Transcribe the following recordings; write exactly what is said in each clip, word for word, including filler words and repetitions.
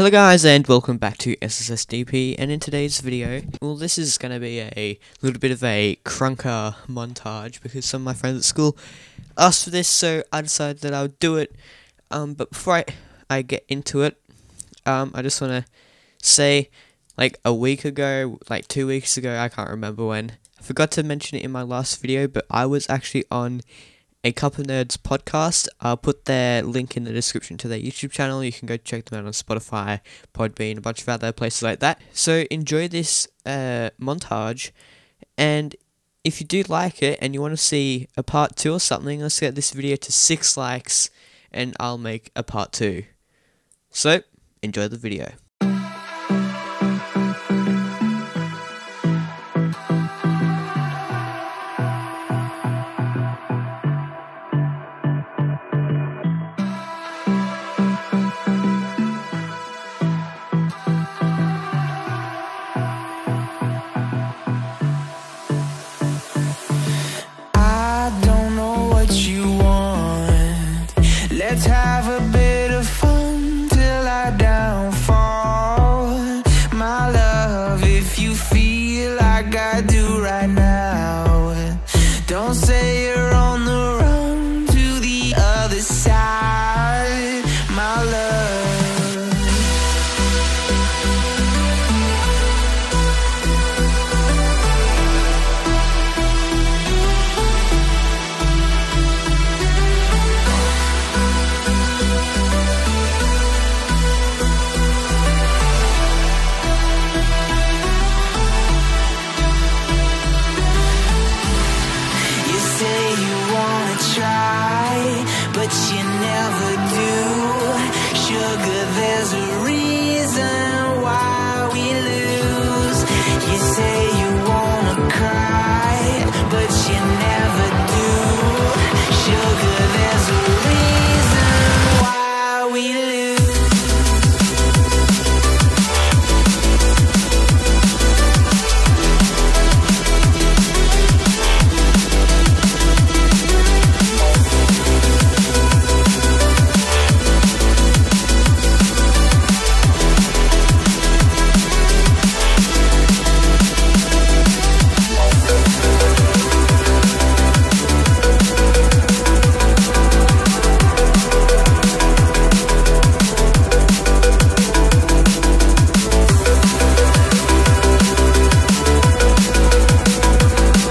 Hello guys and welcome back to S S S D P, and in today's video, well, this is going to be a little bit of a Krunker montage because some of my friends at school asked for this, so I decided that I would do it. Um, but before I, I get into it, um, I just want to say, like a week ago, like two weeks ago, I can't remember when, I forgot to mention it in my last video, but I was actually on A Cup of Nerds Podcast. I'll put their link in the description to their YouTube channel. You can go check them out on Spotify, Podbean, a bunch of other places like that. So enjoy this uh, montage, and if you do like it and you want to see a part two or something, let's get this video to six likes and I'll make a part two. So enjoy the video. Let's have a bit of fun till I downfall. My love, if you feel like I do right now, don't say you're on the run to the other side, my love. You never do, sugar, there's a reason why we lose. You say you wanna cry, but you never do, sugar, there's a reason why we lose.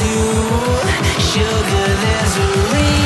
do. Sugar, there's a reason.